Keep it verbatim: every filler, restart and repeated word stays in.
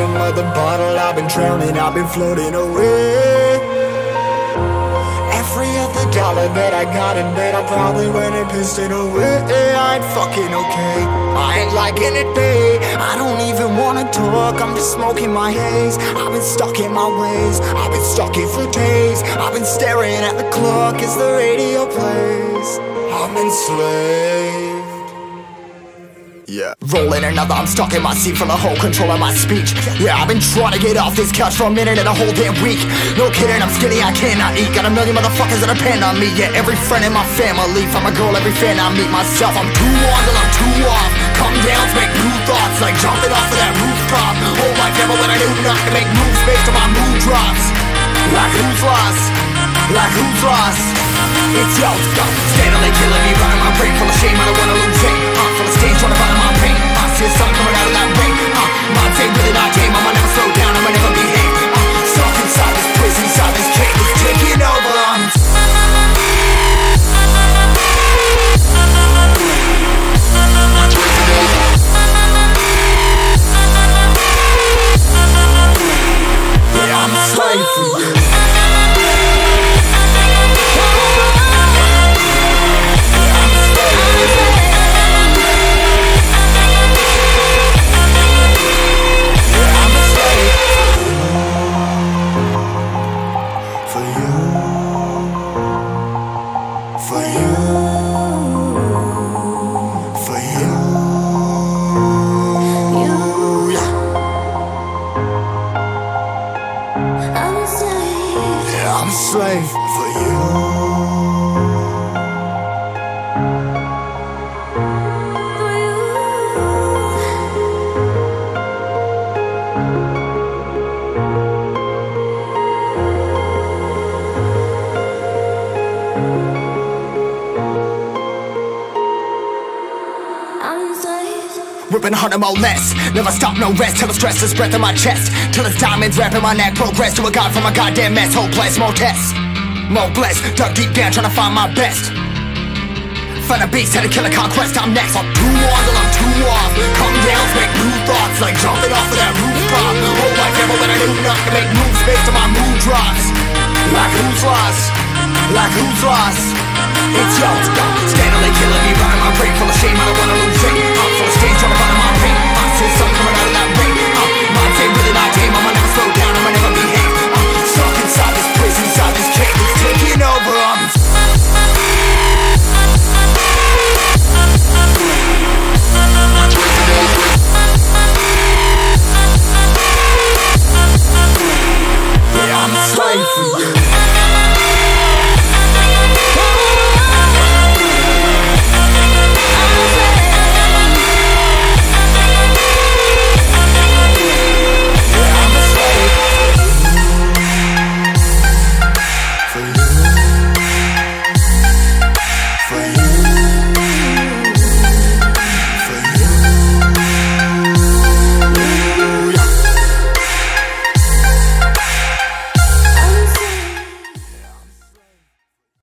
bottom of the bottle. I've been drowning, I've been floating away. Every other dollar that I got in bed, I probably went and pissed it away. I ain't fucking okay, I ain't liking it, babe. I don't even wanna talk, I'm just smoking my haze. I've been stuck in my ways, I've been stuck here for days. I've been staring at the clock as the radio plays. I'm enslaved. Yeah. Rolling another, I'm stuck in my seat for the whole control of my speech. Yeah, I've been trying to get off this couch for a minute and a whole damn week. No kidding, I'm skinny, I cannot eat. Got a million motherfuckers that depend on me. Yeah, every friend in my family, from a girl, every fan I meet myself. I'm too on till I'm too off. Come down to make new thoughts, like jumping off of that rooftop. Whole life never when I knew not to make moves based on my mood drops. Like who's lost? Like who's lost? It's yo, steadily killing me, running my brain full of shame. I don't wanna lose it. I'm full of stage, trying to find my pain. I see a sun coming out of that rain. Uh, my day, really not game. I'ma never slow down, I'ma never behave. I'm uh, stuck inside this prison, inside this cage, it's taking over. Yeah, I'm a slave for you. I'm a slave for you. For you. I'm a slave. Ripping harder, more less. Never stop, no rest. Till the stress is breath in my chest. Till it's diamonds wrapping my neck. Progress to a god from a goddamn mess. Hopeless, more tests, more blessed. Dug deep down, trying to find my best. Find a beast, had to kill a conquest. I'm next. I'm too on till I'm too off. Come down, make new thoughts, like jumping off of that rooftop. Whole life never when I knew not to make moves based on my mood drops. Like who's lost? Like who's lost? It's yo, steadily killing me, running my brain full of shame. I don't wanna lose it. I'm full of stage, trying to find my pain. I'm still something.